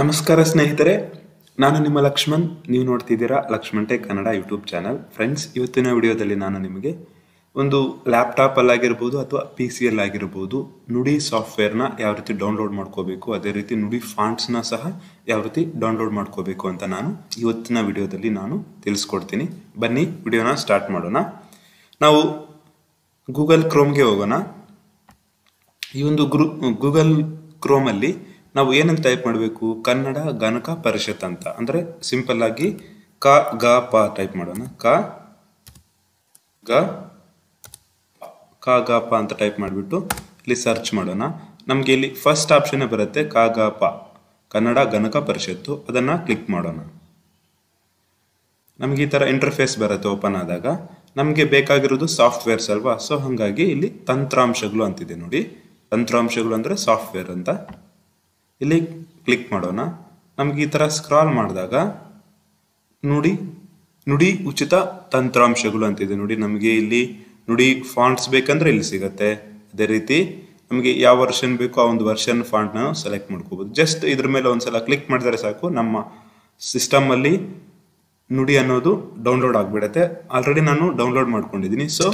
ನಮಸ್ಕಾರ ಸ್ನೇಹಿತರೆ, ನಾನು ನಿಮ್ಮ ಲಕ್ಷ್ಮಣ್. ನೀವು ನೋಡ್ತಿದ್ದೀರಾ Lakshman tech Kannada YouTube channel. Friends, ಇವತ್ತಿನ ವಿಡಿಯೋದಲ್ಲಿ ನಾನು ನಿಮಗೆ ಒಂದು ಲ್ಯಾಪ್ಟಾಪ್ ಅಲ್ಲಿ ಆಗಿರಬಹುದು ಅಥವಾ ಪಿಸಿಎಲ್ ಆಗಿರಬಹುದು, ನುಡಿ ಸಾಫ್ಟ್ವೇರ್ನ ಯಾವ ರೀತಿ ಡೌನ್ಲೋಡ್ ಮಾಡ್ಕೋಬೇಕು, ಅದೇ ರೀತಿ ನುಡಿ ಫಾಂಟ್ಸ್ನ ಸಹ ಯಾವ ರೀತಿ ಡೌನ್ಲೋಡ್ ಮಾಡ್ಕೋಬೇಕು ಅಂತ ನಾನು ಇವತ್ತಿನ ವಿಡಿಯೋದಲ್ಲಿ ನಾನು ತಿಳಿಸ್ಕೊಡ್ತೀನಿ. ಬನ್ನಿ ವಿಡಿಯೋನ ಸ್ಟಾರ್ಟ್ ಮಾಡೋಣ. ನಾವು ಗೂಗಲ್ ಕ್ರೋಮ್ಗೆ ಹೋಗೋಣ. ಈ ಒಂದು ಗೂಗಲ್ ಕ್ರೋಮಲ್ಲಿ ನಾವು ಏನಂತ ಟೈಪ್ ಮಾಡಬೇಕು? ಕನ್ನಡ ಗಣಕ ಪರಿಷತ್ ಅಂತ. ಅಂದರೆ ಸಿಂಪಲ್ ಆಗಿ ಕ ಗ ಪ ಟೈಪ್ ಮಾಡೋಣ. ಕ ಗ ಪ ಅಂತ ಟೈಪ್ ಮಾಡಿಬಿಟ್ಟು ಇಲ್ಲಿ ಸರ್ಚ್ ಮಾಡೋಣ. ನಮಗೆ ಇಲ್ಲಿ ಫಸ್ಟ್ ಆಪ್ಷನ್ ಬರುತ್ತೆ ಕ ಗ ಪ, ಕನ್ನಡ ಗಣಕ ಪರಿಷತ್ತು. ಅದನ್ನು ಕ್ಲಿಕ್ ಮಾಡೋಣ. ನಮಗೆ ಈ ಥರ ಇಂಟರ್ಫೇಸ್ ಬರುತ್ತೆ. ಓಪನ್ ಆದಾಗ ನಮಗೆ ಬೇಕಾಗಿರೋದು ಸಾಫ್ಟ್ವೇರ್ಸ್ ಅಲ್ವಾ? ಸೊ ಹಾಗಾಗಿ ಇಲ್ಲಿ ತಂತ್ರಾಂಶಗಳು ಅಂತಿದೆ ನೋಡಿ. ತಂತ್ರಾಂಶಗಳು ಅಂದರೆ ಸಾಫ್ಟ್ವೇರ್ ಅಂತ ಇಲ್ಲಿ ಕ್ಲಿಕ್ ಮಾಡೋಣ. ನಮಗೆ ಈ ಥರ ಸ್ಕ್ರಾಲ್ ಮಾಡಿದಾಗ ನುಡಿ ನುಡಿ ಉಚಿತ ತಂತ್ರಾಂಶಗಳು ಅಂತಿದೆ ನೋಡಿ. ನಮಗೆ ಇಲ್ಲಿ ನುಡಿ ಫಾಂಟ್ಸ್ ಬೇಕಂದ್ರೆ ಇಲ್ಲಿ ಸಿಗುತ್ತೆ. ಅದೇ ರೀತಿ ನಮಗೆ ಯಾವ ವರ್ಷನ್ ಬೇಕೋ ಆ ಒಂದು ವರ್ಷನ್ ಫಾಂಟ್ನ ಸೆಲೆಕ್ಟ್ ಮಾಡ್ಕೋಬೋದು. ಜಸ್ಟ್ ಇದ್ರ ಮೇಲೆ ಒಂದ್ಸಲ ಕ್ಲಿಕ್ ಮಾಡಿದರೆ ಸಾಕು, ನಮ್ಮ ಸಿಸ್ಟಮಲ್ಲಿ ನುಡಿ ಅನ್ನೋದು ಡೌನ್ಲೋಡ್ ಆಗಿಬಿಡುತ್ತೆ. ಆಲ್ರೆಡಿ ನಾನು ಡೌನ್ಲೋಡ್ ಮಾಡ್ಕೊಂಡಿದ್ದೀನಿ. ಸೊ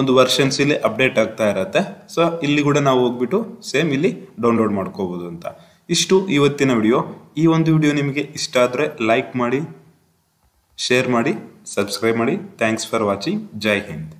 ಒಂದು ವರ್ಷನ್ಸ್ ಇಲ್ಲಿ ಅಪ್ಡೇಟ್ ಆಗ್ತಾ ಇರತ್ತೆ. ಸೊ ಇಲ್ಲಿ ಕೂಡ ನಾವು ಹೋಗ್ಬಿಟ್ಟು ಸೇಮ್ ಇಲ್ಲಿ ಡೌನ್ಲೋಡ್ ಮಾಡ್ಕೋಬೋದು ಅಂತ. ಇಷ್ಟು ಇವತ್ತಿನ ವಿಡಿಯೋ. ಈ ಒಂದು ವಿಡಿಯೋ ನಿಮಗೆ ಇಷ್ಟ ಆದರೆ ಲೈಕ್ ಮಾಡಿ, ಶೇರ್ ಮಾಡಿ, ಸಬ್ಸ್ಕ್ರೈಬ್ ಮಾಡಿ. Thanks for watching. Jai Hind.